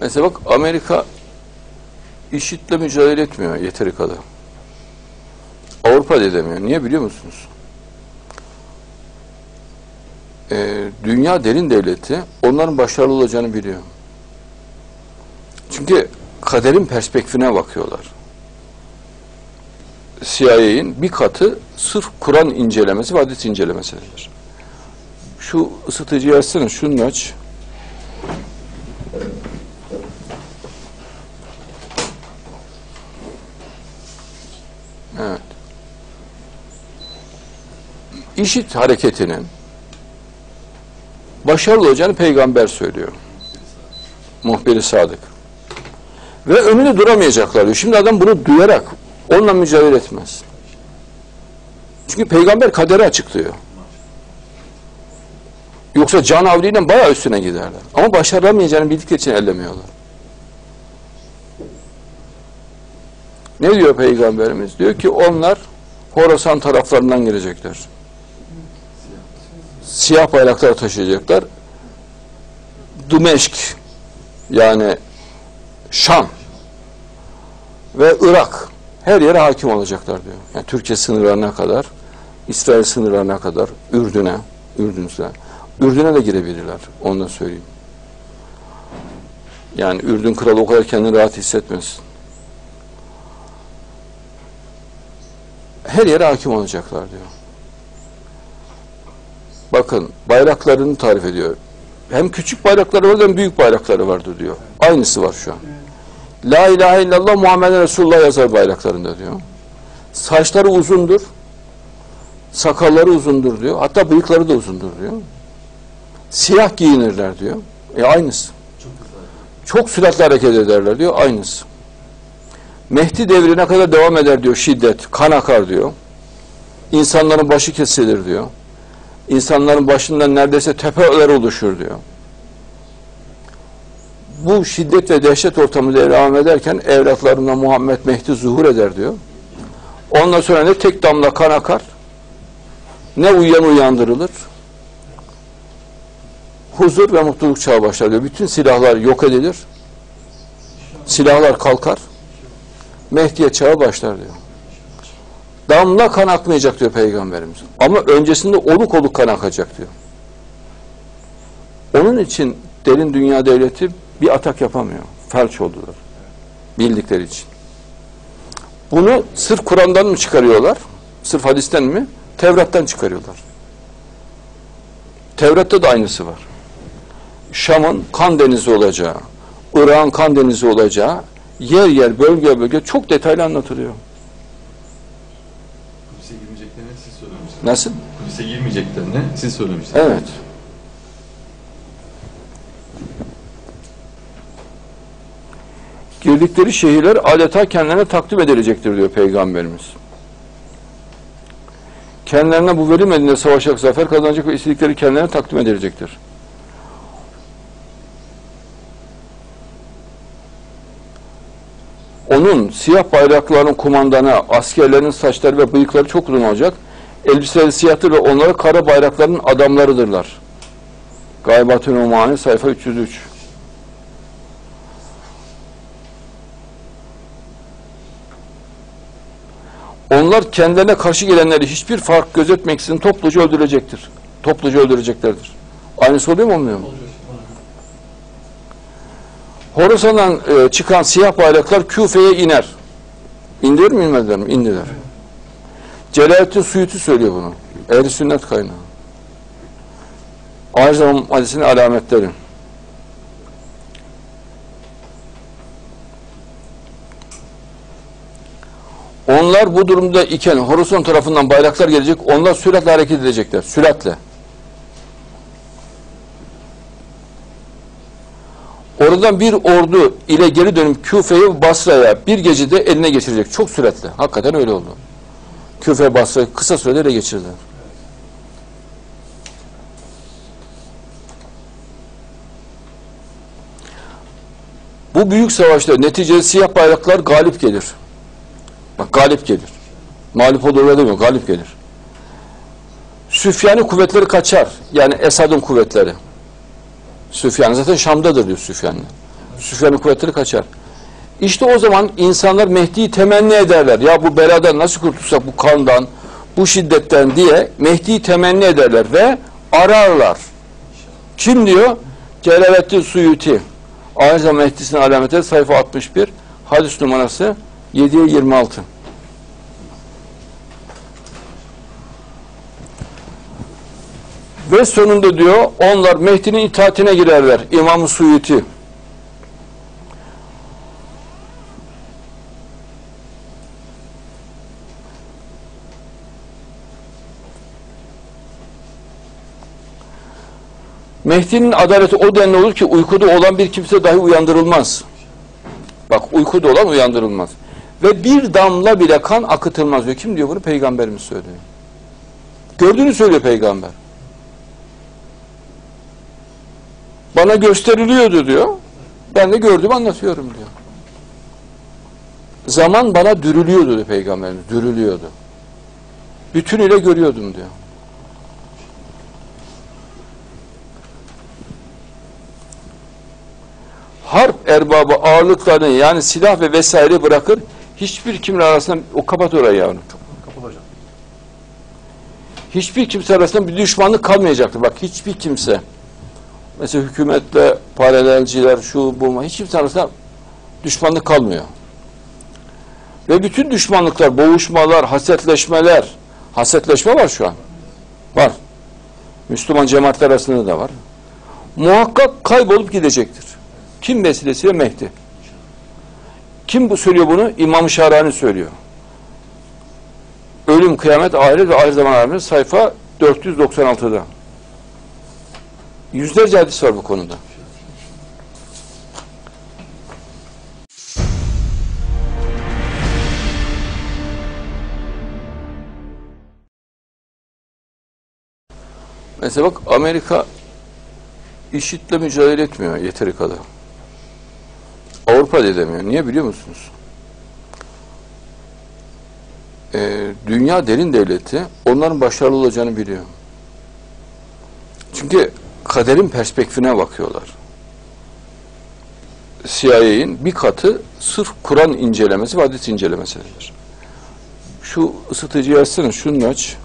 Mesela bak, Amerika IŞİD'le mücadele etmiyor yeteri kadar. Avrupa da edemiyor. Niye biliyor musunuz? Dünya derin devleti onların başarılı olacağını biliyor. Çünkü kaderin perspektifine bakıyorlar. CIA'nin bir katı sırf Kur'an incelemesi ve hadis incelemesidir. Şu ısıtıcıyı açsana, şunu aç. Evet. IŞİD hareketinin başarılı olacağını peygamber söylüyor. Muhbir-i Sadık. Ve önünde duramayacaklar diyor. Şimdi adam bunu duyarak onunla mücadele etmez. Çünkü peygamber kaderi açıklıyor. Yoksa can havliyle bayağı üstüne giderler. Ama başaramayacağını bildikleri için ellemiyorlar. Ne diyor peygamberimiz? Diyor ki onlar Horasan taraflarından girecekler. Siyah bayraklar taşıyacaklar. Dumeşk, yani Şam ve Irak, her yere hakim olacaklar diyor. Yani Türkiye sınırlarına kadar, İsrail sınırlarına kadar, Ürdün'e de girebilirler. Onu da söyleyeyim. Yani Ürdün kralı o kadar kendini rahat hissetmesin. Her yere hakim olacaklar diyor. Bakın, bayraklarını tarif ediyor. Hem küçük bayrakları var hem büyük bayrakları vardı diyor. Aynısı var şu an. La ilahe illallah Muhammeden Resulullah yazar bayraklarında diyor. Saçları uzundur. Sakalları uzundur diyor. Hatta bıyıkları da uzundur diyor. Siyah giyinirler diyor. Aynısı. Çok süratli hareket ederler diyor. Aynısı. Mehdi devrine kadar devam eder diyor şiddet. Kan akar diyor. İnsanların başı kesilir diyor. İnsanların başından neredeyse tepeler oluşur diyor. Bu şiddet ve dehşet ortamı devam ederken evlatlarına Muhammed Mehdi zuhur eder diyor. Ondan sonra ne tek damla kan akar, ne uyuyan uyandırılır. Huzur ve mutluluk çağı başlar diyor. Bütün silahlar yok edilir. Silahlar kalkar. Mehdi'ye çağı başlar diyor. Damla kan akmayacak diyor peygamberimiz. Ama öncesinde oluk oluk kan akacak diyor. Onun için derin dünya devleti bir atak yapamıyor. Felç oldular. Bildikleri için. Bunu sırf Kur'an'dan mı çıkarıyorlar? Sırf hadisten mi? Tevrat'tan çıkarıyorlar. Tevrat'ta da aynısı var. Şam'ın kan denizi olacağı, Irak'ın kan denizi olacağı yer yer, bölge bölge çok detaylı anlatılıyor. Kudüs'e girmeyeceklerini siz söylemiştiniz. Nasıl? Kudüs'e girmeyeceklerini siz söylemiştiniz. Evet. Girdikleri şehirler adeta kendilerine takdim edilecektir diyor peygamberimiz. Kendilerine bu velim elinde savaşacak, zafer kazanacak ve istedikleri kendilerine takdim edilecektir. Onun siyah bayraklarının kumandanı, askerlerin saçları ve bıyıkları çok uzun olacak. Elbiseleri siyahtır ve onlara kara bayrakların adamlarıdırlar. Gaybatın o mani sayfa 303. Onlar kendilerine karşı gelenleri hiçbir fark gözetmeksizin topluca öldürecektir. Topluca öldüreceklerdir. Aynısı oluyor mu, olmuyor mu? Horasan'dan çıkan siyah bayraklar Kûfe'ye iner. İndirir mi, inmediler mi? İndiler. Celaleddin Suyuti söylüyor bunu. Ehl-i Sünnet kaynağı. Ayrıca hadisinin alametleri. Onlar bu durumda iken Horasan tarafından bayraklar gelecek. Onlar süratle hareket edecekler. Süratle. Oradan bir ordu ile geri dönüp Kûfe'yi Basra'ya bir gecede eline geçirecek. Çok süratle. Hakikaten öyle oldu. Kûfe, Basra'yı kısa sürede ele geçirdiler. Bu büyük savaşta neticede siyah bayraklar galip gelir. Bak, galip gelir. Mağlup olurlar demiyor, galip gelir. Süfyan'ın kuvvetleri kaçar. Yani Esad'ın kuvvetleri. Süfyan zaten Şam'dadır diyor Süfyan'la. Süfyan'ın kuvvetleri kaçar. İşte o zaman insanlar Mehdi'yi temenni ederler. Ya bu beladan nasıl kurtulsak, bu kandan, bu şiddetten diye Mehdi'yi temenni ederler ve ararlar. Kim diyor? Celaleddin Suyuti. Ayrıca Mehdi'sinin alameti sayfa 61, hadis numarası 726. Ve sonunda diyor, onlar Mehdi'nin itaatine girerler. İmam-ı Suyuti. Mehdi'nin adaleti o denli olur ki uykuda olan bir kimse dahi uyandırılmaz. Bak, uykuda olan uyandırılmaz. Ve bir damla bile kan akıtılmaz diyor. Kim diyor bunu? Peygamberimiz söylüyor. Gördüğünü söylüyor peygamber. Bana gösteriliyordu diyor. Ben de gördüm, anlatıyorum diyor. Zaman bana dürülüyordu diyor peygamberimiz. Dürülüyordu. Bütünüyle görüyordum diyor. Harp erbabı ağırlıklarını, yani silah ve vesaire bırakır, hiçbir kimle arasında, o kapat orayı yavrum. Kapat hocam. Hiçbir kimse arasında bir düşmanlık kalmayacaktır. Bak, hiçbir kimse. Mesela hükümetle paralelciler, şu, bu, hiç kimse arasında düşmanlık kalmıyor. Ve bütün düşmanlıklar, boğuşmalar, hasetleşmeler, hasetleşme var şu an. Var. Müslüman cemaatler arasında da var. Muhakkak kaybolup gidecektir. Kim vesilesiyle? Mehdi. Kim bu söylüyor bunu? İmam-ı Şarhani söylüyor. Ölüm, kıyamet, ahiret ve ahir zaman alemleri sayfa 496'da. Yüzlerce hadis var bu konuda. Mesela bak, Amerika İŞİD'le mücadele etmiyor yeteri kadar. Avrupa da edemiyor. Niye biliyor musunuz? Dünya derin devleti, onların başarılı olacağını biliyor. Çünkü kaderin perspektifine bakıyorlar. CIA'nin bir katı sırf Kur'an incelemesi ve hadis incelemesidir. Şu ısıtıcıyı açsana, şunu aç.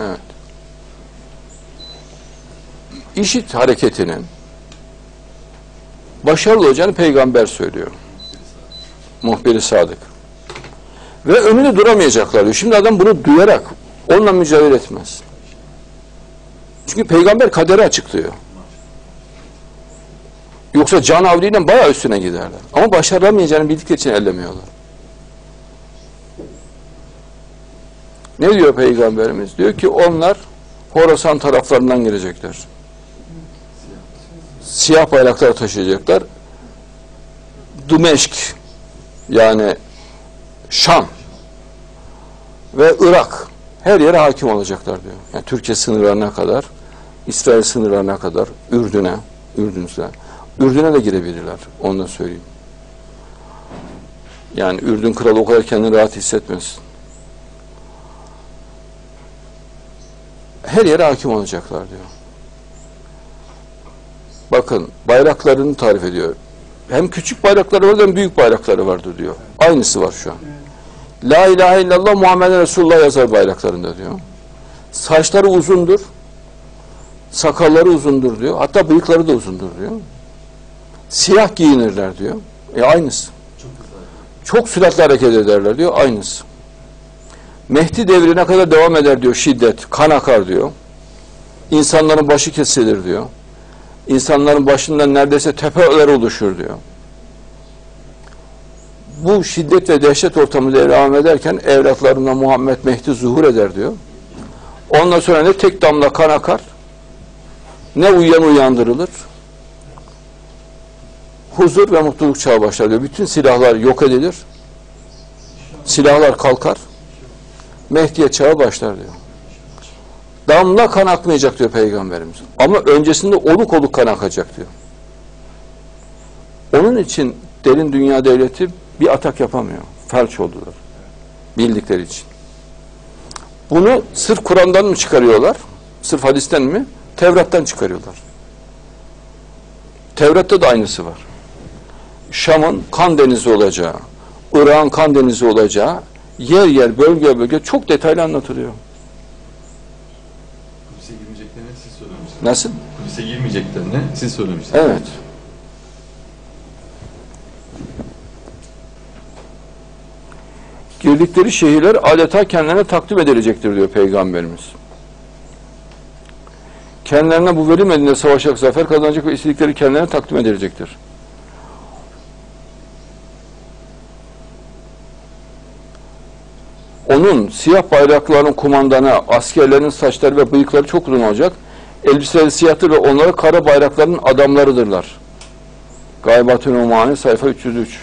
Evet. İŞİD hareketinin başarılı olacağını peygamber söylüyor. Muhbir-i Sadık. Ve önünde duramayacaklar diyor. Şimdi adam bunu duyarak onunla mücadele etmez. Çünkü peygamber kaderi açıklıyor. Yoksa can avliyle bayağı üstüne giderler. Ama başaramayacağını bildikleri için ellemiyorlar. Ne diyor peygamberimiz? Diyor ki onlar Horasan taraflarından girecekler. Siyah bayraklar taşıyacaklar. Dumeşk, yani Şam ve Irak, her yere hakim olacaklar diyor. Yani Türkiye sınırlarına kadar, İsrail sınırlarına kadar, Ürdün'e de girebilirler. Onu da söyleyeyim. Yani Ürdün kralı o kadar kendini rahat hissetmesin. Her yere hakim olacaklar diyor. Bakın, bayraklarını tarif ediyor. Hem küçük bayrakları vardı hem büyük bayrakları vardı diyor. Aynısı var şu an. Evet. La ilahe illallah Muhammeden Resulullah yazar bayraklarında diyor. Saçları uzundur. Sakalları uzundur diyor. Hatta bıyıkları da uzundur diyor. Siyah giyinirler diyor. Aynısı. Çok süratle hareket ederler diyor. Aynısı. Mehdi devrine kadar devam eder diyor şiddet. Kan akar diyor. İnsanların başı kesilir diyor. İnsanların başından neredeyse tepeler oluşur diyor. Bu şiddet ve dehşet ortamı devam ederken evlatlarına Muhammed Mehdi zuhur eder diyor. Ondan sonra ne tek damla kan akar, ne uyuyan uyandırılır. Huzur ve mutluluk çağı başlar diyor. Bütün silahlar yok edilir. Silahlar kalkar. Mehdi'ye çağı başlar diyor. Damla kan akmayacak diyor peygamberimiz. Ama öncesinde oluk oluk kan akacak diyor. Onun için derin dünya devleti bir atak yapamıyor. Felç oldular. Bildikleri için. Bunu sırf Kur'an'dan mı çıkarıyorlar? Sırf hadisten mi? Tevrat'tan çıkarıyorlar. Tevrat'ta da aynısı var. Şam'ın kan denizi olacağı, Irak'ın kan denizi olacağı yer yer, bölge bölge çok detaylı anlatılıyor. Kudüs'e girmeyeceklerini siz söylemiştiniz. Nasıl? Kudüs'e girmeyeceklerini siz söylemiştiniz. Evet. Girdikleri şehirler adeta kendilerine takdim edilecektir diyor Peygamberimiz. Kendilerine bu verilmediğinde savaşacak, zafer kazanacak ve istedikleri kendilerine takdim edilecektir. Onun siyah bayraklarının kumandanı, askerlerinin saçları ve bıyıkları çok uzun olacak. Elbiseleri siyahtır ve onlara kara bayrakların adamlarıdırlar. Gaybatın o mani sayfa 303.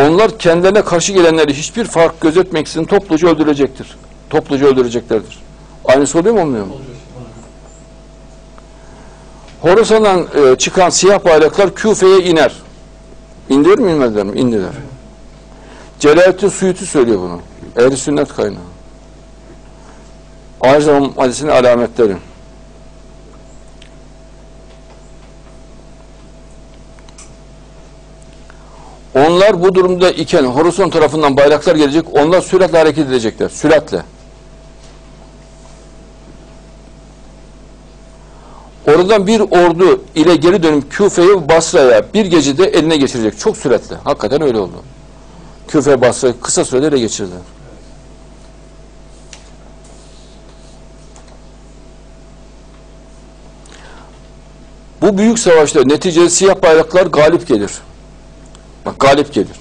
Onlar kendilerine karşı gelenleri hiçbir fark gözetmeksizin topluca öldürecektir. Topluca öldüreceklerdir. Aynısı oluyor mu, olmuyor mu? Horasan'dan çıkan siyah bayraklar Kûfe'ye iner. İndirir mi, inmediler mi? İndiler. Celaleddin Suyuti söylüyor bunu. Ehl-i Sünnet kaynağı. Aynı zamanda hadisinin alametleri. Onlar bu durumda iken Horasan tarafından bayraklar gelecek, onlar süratle hareket edecekler. Süratle. Oradan bir ordu ile geri dönüp Kûfe'yi Basra'ya bir gecede eline geçirecek. Çok süratle. Hakikaten öyle oldu. Kûfe, Basra'yı kısa sürede ele geçirdiler. Bu büyük savaşta neticede siyah bayraklar galip gelir. Bak, galip gelir.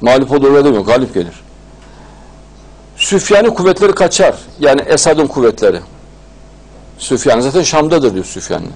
Mağlup olur demiyor, galip gelir. Süfyan'ın kuvvetleri kaçar. Yani Esad'ın kuvvetleri. Süfyan zaten Şam'dadır diyor Süfyan'la.